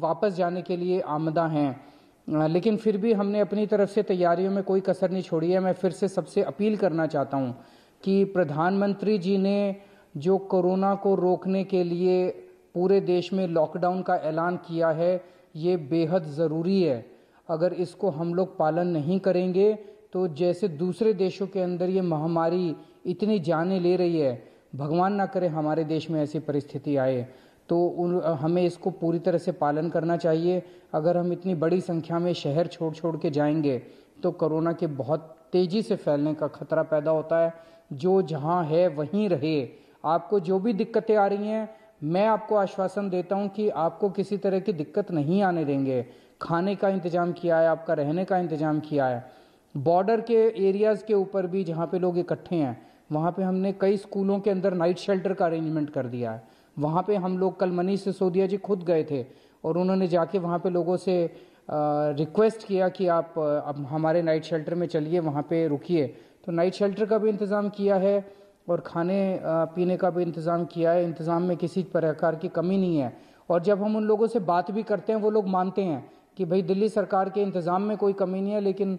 वापस जाने के लिए आमदा हैं, लेकिन फिर भी हमने अपनी तरफ से तैयारियों में कोई कसर नहीं छोड़ी है। मैं फिर से सबसे अपील करना चाहता हूं कि प्रधानमंत्री जी ने जो कोरोना को रोकने के लिए पूरे देश में लॉकडाउन का ऐलान किया है, ये बेहद ज़रूरी है। अगर इसको हम लोग पालन नहीं करेंगे तो जैसे दूसरे देशों के अंदर ये महामारी इतनी जानें ले रही है, भगवान ना करे हमारे देश में ऐसी परिस्थिति आए, तो हमें इसको पूरी तरह से पालन करना चाहिए। अगर हम इतनी बड़ी संख्या में शहर छोड़ के जाएंगे तो कोरोना के बहुत तेज़ी से फैलने का खतरा पैदा होता है। जो जहां है वहीं रहे। आपको जो भी दिक्कतें आ रही हैं, मैं आपको आश्वासन देता हूं कि आपको किसी तरह की दिक्कत नहीं आने देंगे। खाने का इंतज़ाम किया है, आपका रहने का इंतज़ाम किया है। बॉर्डर के एरियाज़ के ऊपर भी जहां पे लोग इकट्ठे हैं, वहां पे हमने कई स्कूलों के अंदर नाइट शेल्टर का अरेंजमेंट कर दिया है। वहां पे हम लोग कल मनीष सिसोदिया जी खुद गए थे और उन्होंने जाके वहां पे लोगों से रिक्वेस्ट किया कि आप अब हमारे नाइट शेल्टर में चलिए, वहां पे रुकिए। तो नाइट शेल्टर का भी इंतज़ाम किया है और खाने पीने का भी इंतज़ाम किया है। इंतज़ाम में किसी प्रकार की कमी नहीं है। और जब हम उन लोगों से बात भी करते हैं, वो लोग मानते हैं कि भाई दिल्ली सरकार के इंतज़ाम में कोई कमी नहीं है, लेकिन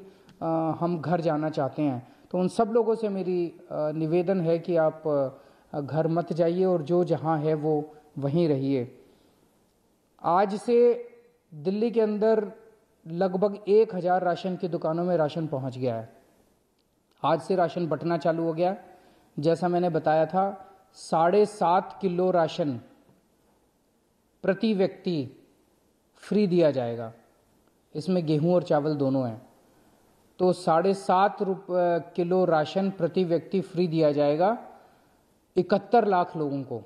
हम घर जाना चाहते हैं। तो उन सब लोगों से मेरी निवेदन है कि आप घर मत जाइए और जो जहां है वो वहीं रहिए। आज से दिल्ली के अंदर लगभग 1000 राशन की दुकानों में राशन पहुंच गया है। आज से राशन बंटना चालू हो गया। जैसा मैंने बताया था, 7.5 किलो राशन प्रति व्यक्ति फ्री दिया जाएगा। इसमें गेहूं और चावल दोनों हैं। तो 7.5 किलो राशन प्रति व्यक्ति फ्री दिया जाएगा 71 लाख लोगों को।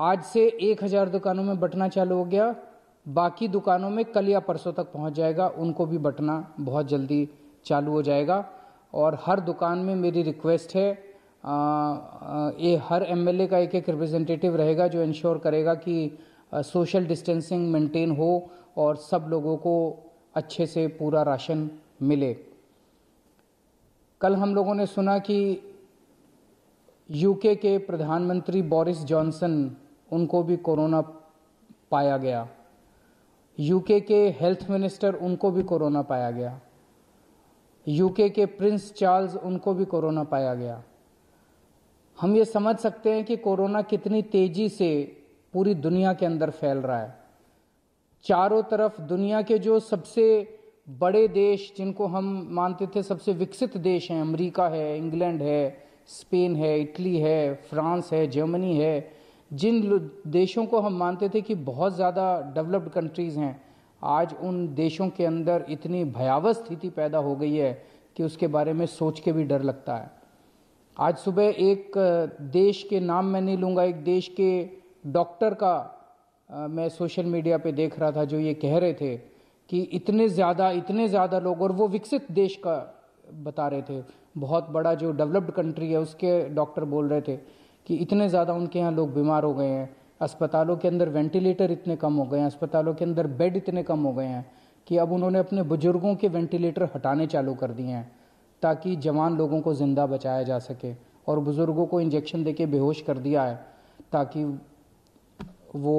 आज से 1000 दुकानों में बंटना चालू हो गया। बाकी दुकानों में कल या परसों तक पहुंच जाएगा। उनको भी बंटना बहुत जल्दी चालू हो जाएगा। और हर दुकान में मेरी रिक्वेस्ट है, हर एमएलए का एक रिप्रेजेंटेटिव रहेगा जो इंश्योर करेगा कि सोशल डिस्टेंसिंग मेंटेन हो और सब लोगों को अच्छे से पूरा राशन मिले। कल हम लोगों ने सुना कि यूके के प्रधानमंत्री बोरिस जॉनसन, उनको भी कोरोना पाया गया। यूके के हेल्थ मिनिस्टर, उनको भी कोरोना पाया गया। यूके के प्रिंस चार्ल्स, उनको भी कोरोना पाया गया। हम ये समझ सकते हैं कि कोरोना कितनी तेज़ी से पूरी दुनिया के अंदर फैल रहा है। चारों तरफ दुनिया के जो सबसे बड़े देश, जिनको हम मानते थे सबसे विकसित देश हैं, अमेरिका है, इंग्लैंड है, स्पेन है, इटली है, फ्रांस है, जर्मनी है, जिन देशों को हम मानते थे कि बहुत ज़्यादा डेवलप्ड कंट्रीज़ हैं, आज उन देशों के अंदर इतनी भयावह स्थिति पैदा हो गई है कि उसके बारे में सोच के भी डर लगता है। आज सुबह एक देश के, नाम मैं नहीं लूँगा, एक देश के डॉक्टर का मैं सोशल मीडिया पे देख रहा था, जो ये कह रहे थे कि इतने ज़्यादा लोग, और वो विकसित देश का बता रहे थे, बहुत बड़ा जो डेवलप्ड कंट्री है उसके डॉक्टर बोल रहे थे कि इतने ज़्यादा उनके यहाँ लोग बीमार हो गए हैं, अस्पतालों के अंदर वेंटिलेटर इतने कम हो गए हैं, अस्पतालों के अंदर बेड इतने कम हो गए हैं कि अब उन्होंने अपने बुजुर्गों के वेंटिलेटर हटाने चालू कर दिए हैं ताकि जवान लोगों को ज़िंदा बचाया जा सके, और बुज़ुर्गों को इंजेक्शन देके बेहोश कर दिया है ताकि वो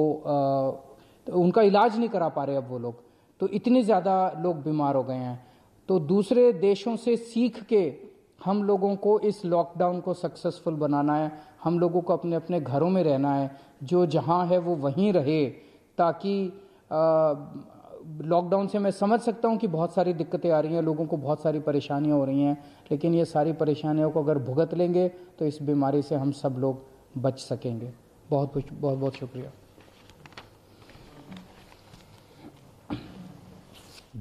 उनका इलाज नहीं करा पा रहे अब वो लोग। तो इतने ज़्यादा लोग बीमार हो गए हैं। तो दूसरे देशों से सीख के हम लोगों को इस लॉकडाउन को सक्सेसफुल बनाना है। हम लोगों को अपने अपने घरों में रहना है, जो जहां है वो वहीं रहे, ताकि लॉकडाउन से मैं समझ सकता हूं कि बहुत सारी दिक्कतें आ रही हैं, लोगों को बहुत सारी परेशानियां हो रही हैं, लेकिन ये सारी परेशानियों को अगर भुगत लेंगे तो इस बीमारी से हम सब लोग बच सकेंगे। बहुत बहुत शुक्रिया।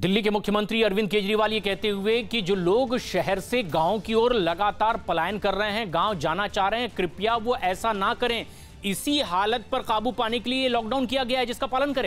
दिल्ली के मुख्यमंत्री अरविंद केजरीवाल ये कहते हुए कि जो लोग शहर से गांव की ओर लगातार पलायन कर रहे हैं, गांव जाना चाह रहे हैं, कृपया वो ऐसा ना करें। इसी हालत पर काबू पाने के लिए लॉकडाउन किया गया है, जिसका पालन करें।